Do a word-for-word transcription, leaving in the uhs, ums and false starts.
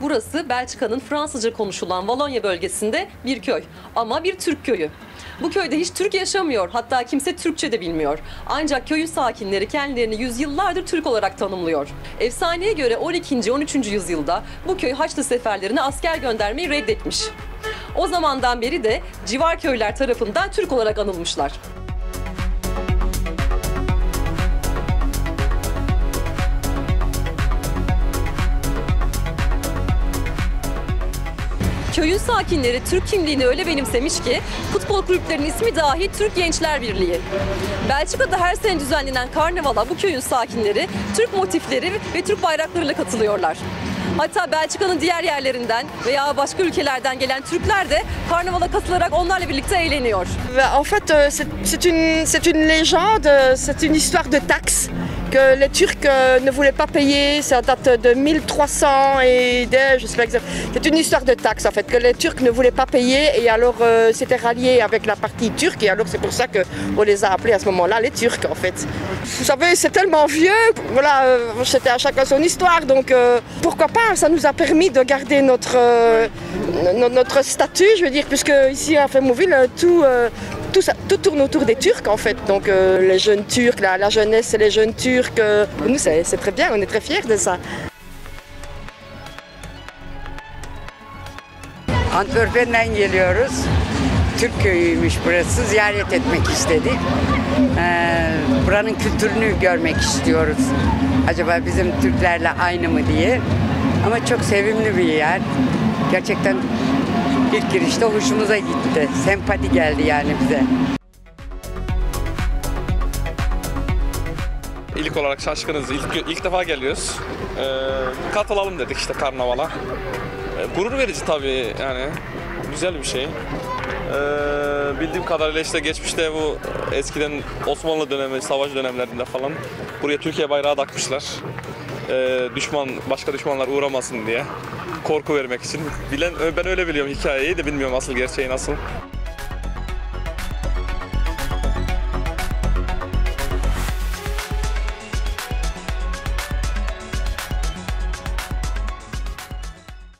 Burası Belçika'nın Fransızca konuşulan Valonya bölgesinde bir köy. Ama bir Türk köyü. Bu köyde hiç Türk yaşamıyor. Hatta kimse Türkçe de bilmiyor. Ancak köyün sakinleri kendilerini yüzyıllardır Türk olarak tanımlıyor. Efsaneye göre on ikinci on üçüncü yüzyılda bu köy Haçlı seferlerine asker göndermeyi reddetmiş. O zamandan beri de civar köyler tarafından Türk olarak anılmışlar. Köyün sakinleri Türk kimliğini öyle benimsemiş ki futbol kulüplerinin ismi dahi Türk Gençler Birliği. Belçika'da her sene düzenlenen karnavala bu köyün sakinleri Türk motifleri ve Türk bayraklarıyla katılıyorlar. Hatta Belçika'nın diğer yerlerinden veya başka ülkelerden gelen Türkler de karnavala katılarak onlarla birlikte eğleniyor. En fait, c'est une c'est une légende, c'est une histoire de taxes que les Turcs ne voulaient pas payer, ça date de mille trois cents et de, je sais pas exactement. C'est une histoire de taxes en fait que les Turcs ne voulaient pas payer et alors euh, c'était rallié avec la partie turque et alors c'est pour ça que on les a appelés à ce moment-là les Turcs en fait. Vous savez, c'est tellement vieux, voilà, euh, c'était à chacun son histoire donc euh, pourquoi pas, ça nous a permis de garder notre euh, notre statut, je veux dire puisque ici à Flamanville tout euh, Tout, ça, tout tourne autour des Turcs en fait, donc euh, les jeunes Turcs, la, la jeunesse et les jeunes Turcs, euh, nous c'est très bien, on est très fiers de ça. Antwerp'ten geliyoruz, Türk köyüymüş burası, ziyaret etmek istedik. Ee, buranın kültürünü görmek istiyoruz, acaba bizim Türklerle aynı mı diye. Ama çok sevimli bir yer, gerçekten. İlk girişte hoşumuza gitti. Sempati geldi yani bize. İlk olarak şaşkınız. İlk, ilk defa geliyoruz. Ee, katılalım dedik işte karnavala. Ee, gurur verici tabii yani. Güzel bir şey. Ee, bildiğim kadarıyla işte geçmişte bu eskiden Osmanlı dönemi, savaş dönemlerinde falan buraya Türkiye bayrağı takmışlar. Ee, düşman, başka düşmanlar uğramasın diye. Korku vermek için. Bilen, ben öyle biliyorum hikayeyi de bilmiyorum asıl gerçeği nasıl.